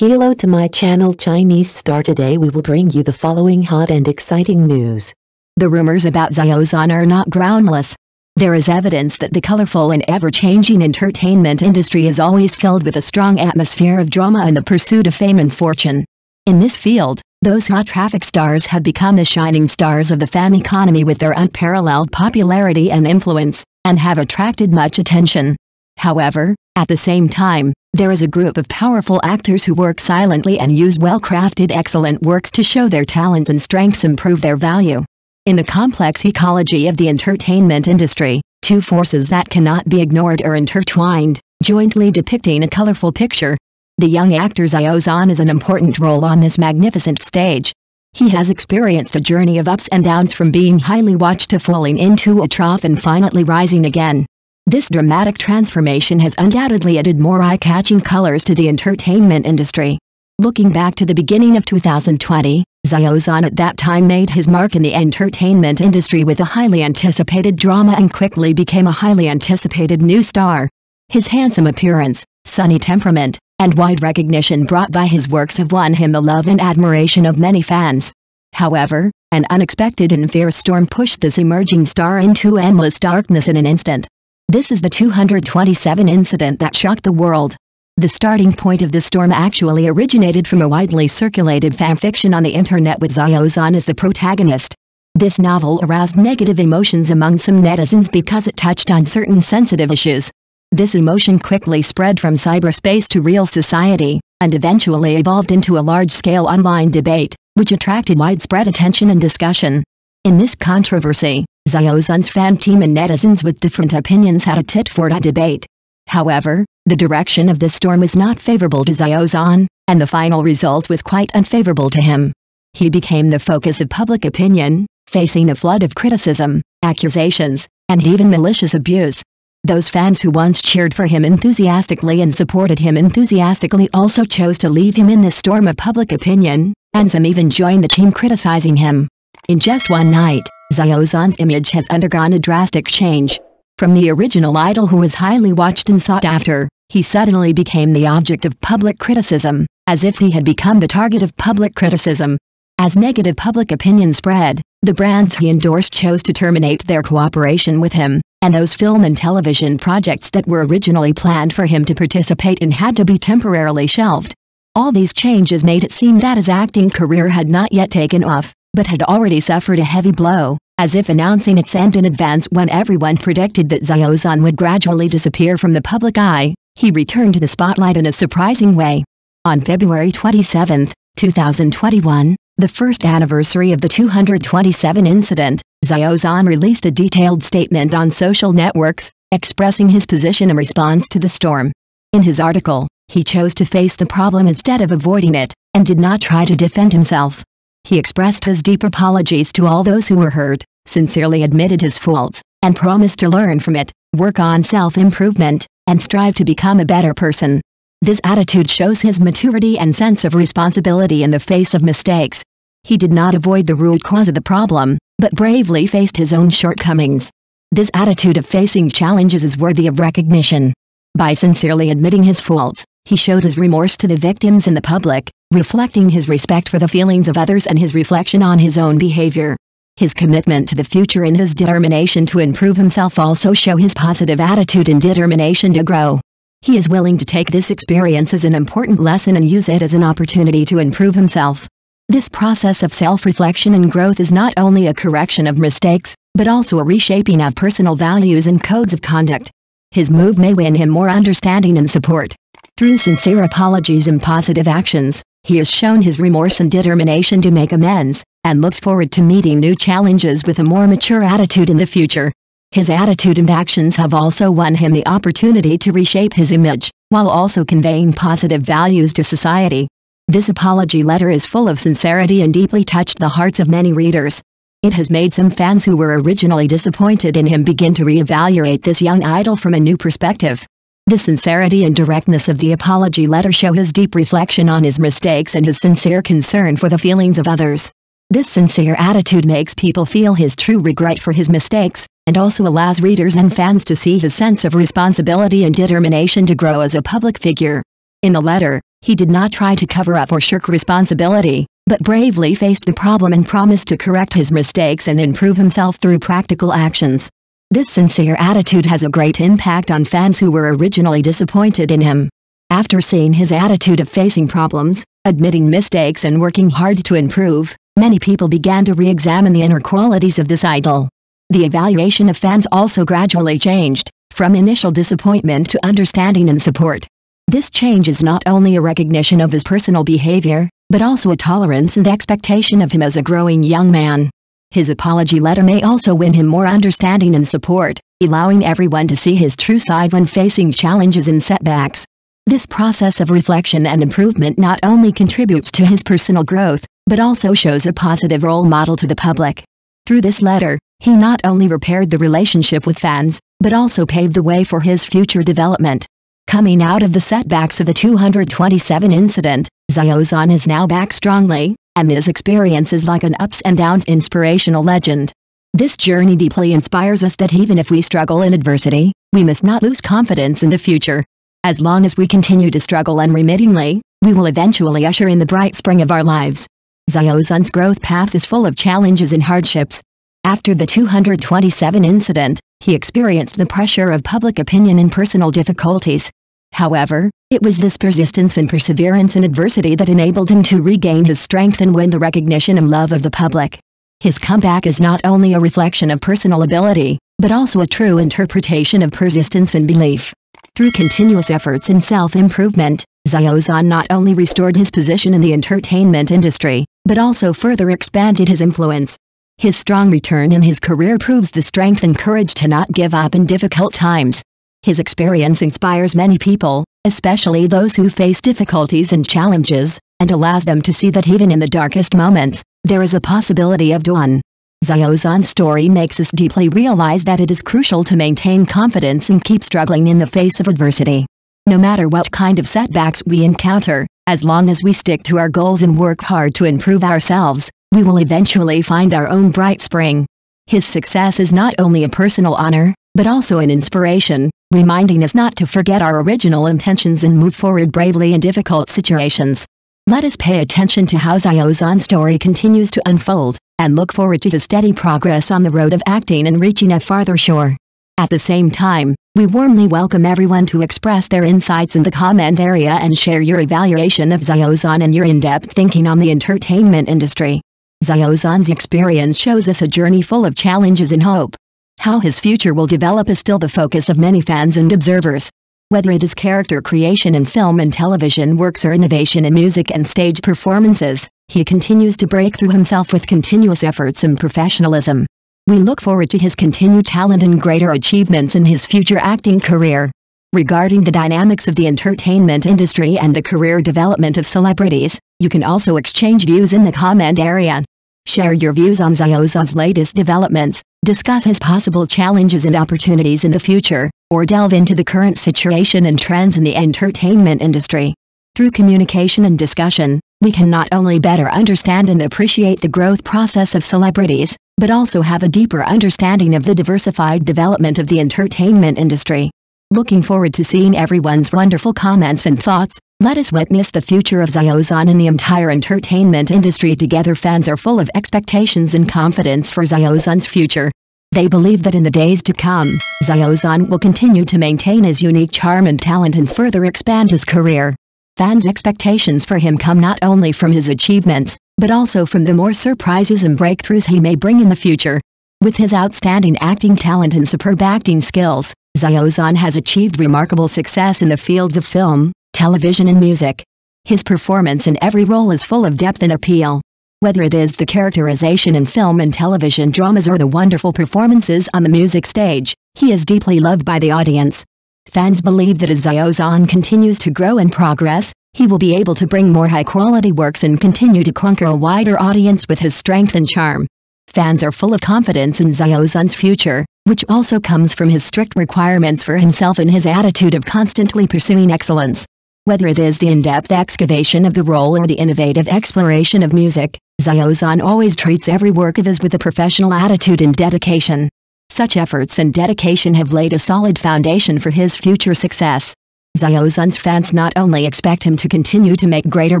Hello to my channel Chinese Star. Today we will bring you the following hot and exciting news. The rumors about Xiao Zhan are not groundless. There is evidence that the colorful and ever-changing entertainment industry is always filled with a strong atmosphere of drama and the pursuit of fame and fortune. In this field, those hot traffic stars have become the shining stars of the fan economy with their unparalleled popularity and influence, and have attracted much attention. However, at the same time, there is a group of powerful actors who work silently and use well-crafted excellent works to show their talents and strengths and prove their value. In the complex ecology of the entertainment industry, two forces that cannot be ignored are intertwined, jointly depicting a colorful picture. The young actor Xiao Zhan is an important role on this magnificent stage. He has experienced a journey of ups and downs from being highly watched to falling into a trough and finally rising again. This dramatic transformation has undoubtedly added more eye-catching colors to the entertainment industry. Looking back to the beginning of 2020, Xiao Zhan at that time made his mark in the entertainment industry with a highly anticipated drama and quickly became a highly anticipated new star. His handsome appearance, sunny temperament, and wide recognition brought by his works have won him the love and admiration of many fans. However, an unexpected and fierce storm pushed this emerging star into endless darkness in an instant. This is the 227 incident that shocked the world. The starting point of the storm actually originated from a widely circulated fanfiction on the internet with Xiao Zhan as the protagonist. This novel aroused negative emotions among some netizens because it touched on certain sensitive issues. This emotion quickly spread from cyberspace to real society, and eventually evolved into a large-scale online debate, which attracted widespread attention and discussion. In this controversy, Xiao Zhan's fan team and netizens with different opinions had a tit-for-tat debate. However, the direction of this storm was not favorable to Xiao Zhan, and the final result was quite unfavorable to him. He became the focus of public opinion, facing a flood of criticism, accusations, and even malicious abuse. Those fans who once cheered for him enthusiastically and supported him enthusiastically also chose to leave him in this storm of public opinion, and some even joined the team criticizing him. In just one night, Xiao Zhan's image has undergone a drastic change. From the original idol who was highly watched and sought after, he suddenly became the object of public criticism, as if he had become the target of public criticism. As negative public opinion spread, the brands he endorsed chose to terminate their cooperation with him, and those film and television projects that were originally planned for him to participate in had to be temporarily shelved. All these changes made it seem that his acting career had not yet taken off, but had already suffered a heavy blow, as if announcing its end in advance when everyone predicted that Xiao Zhan would gradually disappear from the public eye. He returned to the spotlight in a surprising way. On February 27, 2021, the first anniversary of the 227 incident, Xiao Zhan released a detailed statement on social networks, expressing his position in response to the storm. In his article, he chose to face the problem instead of avoiding it, and did not try to defend himself. He expressed his deep apologies to all those who were hurt, sincerely admitted his faults, and promised to learn from it, work on self-improvement, and strive to become a better person. This attitude shows his maturity and sense of responsibility in the face of mistakes. He did not avoid the root cause of the problem, but bravely faced his own shortcomings. This attitude of facing challenges is worthy of recognition. By sincerely admitting his faults, he showed his remorse to the victims and the public, reflecting his respect for the feelings of others and his reflection on his own behavior. His commitment to the future and his determination to improve himself also show his positive attitude and determination to grow. He is willing to take this experience as an important lesson and use it as an opportunity to improve himself. This process of self-reflection and growth is not only a correction of mistakes, but also a reshaping of personal values and codes of conduct. His move may win him more understanding and support. Through sincere apologies and positive actions, he has shown his remorse and determination to make amends, and looks forward to meeting new challenges with a more mature attitude in the future. His attitude and actions have also won him the opportunity to reshape his image, while also conveying positive values to society. This apology letter is full of sincerity and deeply touched the hearts of many readers. It has made some fans who were originally disappointed in him begin to reevaluate this young idol from a new perspective. The sincerity and directness of the apology letter show his deep reflection on his mistakes and his sincere concern for the feelings of others. This sincere attitude makes people feel his true regret for his mistakes, and also allows readers and fans to see his sense of responsibility and determination to grow as a public figure. In the letter, He did not try to cover up or shirk responsibility, but bravely faced the problem and promised to correct his mistakes and improve himself through practical actions. This sincere attitude has a great impact on fans who were originally disappointed in him. After seeing his attitude of facing problems, admitting mistakes and working hard to improve, many people began to re-examine the inner qualities of this idol. The evaluation of fans also gradually changed, from initial disappointment to understanding and support. This change is not only a recognition of his personal behavior, but also a tolerance and expectation of him as a growing young man. His apology letter may also win him more understanding and support, allowing everyone to see his true side when facing challenges and setbacks. This process of reflection and improvement not only contributes to his personal growth, but also shows a positive role model to the public. Through this letter, he not only repaired the relationship with fans, but also paved the way for his future development. Coming out of the setbacks of the 227 incident, Xiao Zhan is now back strongly, and his experience is like an ups and downs inspirational legend. This journey deeply inspires us that even if we struggle in adversity, we must not lose confidence in the future. As long as we continue to struggle unremittingly, we will eventually usher in the bright spring of our lives. Xiao Zhan's growth path is full of challenges and hardships. After the 227 incident, he experienced the pressure of public opinion and personal difficulties. However, it was this persistence and perseverance in adversity that enabled him to regain his strength and win the recognition and love of the public. His comeback is not only a reflection of personal ability, but also a true interpretation of persistence and belief. Through continuous efforts and self-improvement, Xiao Zhan not only restored his position in the entertainment industry, but also further expanded his influence. His strong return in his career proves the strength and courage to not give up in difficult times. His experience inspires many people, especially those who face difficulties and challenges, and allows them to see that even in the darkest moments, there is a possibility of dawn. Xiao Zhan's story makes us deeply realize that it is crucial to maintain confidence and keep struggling in the face of adversity. No matter what kind of setbacks we encounter, as long as we stick to our goals and work hard to improve ourselves, we will eventually find our own bright spring. His success is not only a personal honor, but also an inspiration, reminding us not to forget our original intentions and move forward bravely in difficult situations. Let us pay attention to how Xiao Zhan's story continues to unfold, and look forward to his steady progress on the road of acting and reaching a farther shore. At the same time, we warmly welcome everyone to express their insights in the comment area and share your evaluation of Xiao Zhan and your in-depth thinking on the entertainment industry. Xiao Zhan's experience shows us a journey full of challenges and hope. How his future will develop is still the focus of many fans and observers. Whether it is character creation in film and television works or innovation in music and stage performances, he continues to break through himself with continuous efforts and professionalism. We look forward to his continued talent and greater achievements in his future acting career. Regarding the dynamics of the entertainment industry and the career development of celebrities, you can also exchange views in the comment area. Share your views on Xiao Zhan's latest developments, discuss his possible challenges and opportunities in the future, or delve into the current situation and trends in the entertainment industry. Through communication and discussion, we can not only better understand and appreciate the growth process of celebrities, but also have a deeper understanding of the diversified development of the entertainment industry. Looking forward to seeing everyone's wonderful comments and thoughts. Let us witness the future of Xiao Zhan and the entire entertainment industry together. Fans are full of expectations and confidence for Xiao Zhan's future. They believe that in the days to come, Xiao Zhan will continue to maintain his unique charm and talent and further expand his career. Fans' expectations for him come not only from his achievements, but also from the more surprises and breakthroughs he may bring in the future. With his outstanding acting talent and superb acting skills, Xiao Zhan has achieved remarkable success in the fields of film, television and music. His performance in every role is full of depth and appeal. Whether it is the characterization in film and television dramas or the wonderful performances on the music stage, he is deeply loved by the audience. Fans believe that as Xiao Zhan continues to grow and progress, he will be able to bring more high-quality works and continue to conquer a wider audience with his strength and charm. Fans are full of confidence in Xiao Zhan's future, which also comes from his strict requirements for himself and his attitude of constantly pursuing excellence. Whether it is the in-depth excavation of the role or the innovative exploration of music, Xiao Zhan always treats every work of his with a professional attitude and dedication. Such efforts and dedication have laid a solid foundation for his future success. Xiao Zhan's fans not only expect him to continue to make greater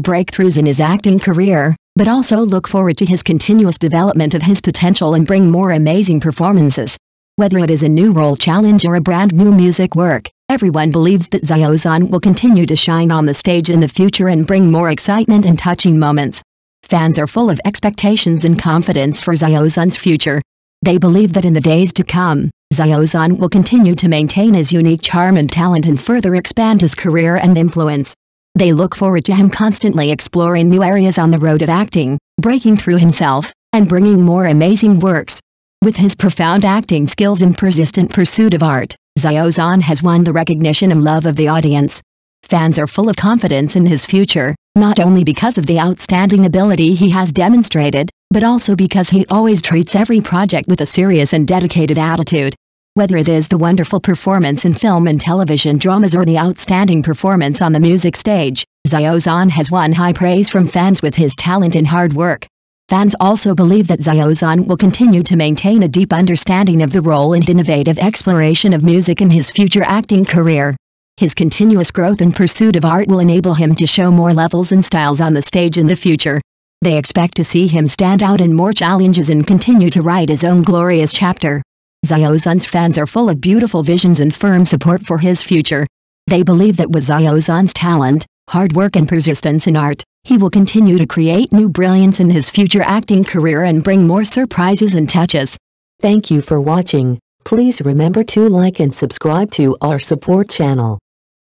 breakthroughs in his acting career, but also look forward to his continuous development of his potential and bring more amazing performances. Whether it is a new role challenge or a brand new music work, everyone believes that Xiao Zhan will continue to shine on the stage in the future and bring more excitement and touching moments. Fans are full of expectations and confidence for Xiao Zhan's future. They believe that in the days to come, Xiao Zhan will continue to maintain his unique charm and talent and further expand his career and influence. They look forward to him constantly exploring new areas on the road of acting, breaking through himself, and bringing more amazing works. With his profound acting skills and persistent pursuit of art, Xiao Zhan has won the recognition and love of the audience. Fans are full of confidence in his future, not only because of the outstanding ability he has demonstrated, but also because he always treats every project with a serious and dedicated attitude. Whether it is the wonderful performance in film and television dramas or the outstanding performance on the music stage, Xiao Zhan has won high praise from fans with his talent and hard work. Fans also believe that Xiao Zhan will continue to maintain a deep understanding of the role and innovative exploration of music in his future acting career. His continuous growth and pursuit of art will enable him to show more levels and styles on the stage in the future. They expect to see him stand out in more challenges and continue to write his own glorious chapter. Xiao Zhan's fans are full of beautiful visions and firm support for his future. They believe that with Xiao Zhan's talent, hard work and persistence in art, he will continue to create new brilliance in his future acting career and bring more surprises and touches. Thank you for watching. Please remember to like and subscribe to our support channel.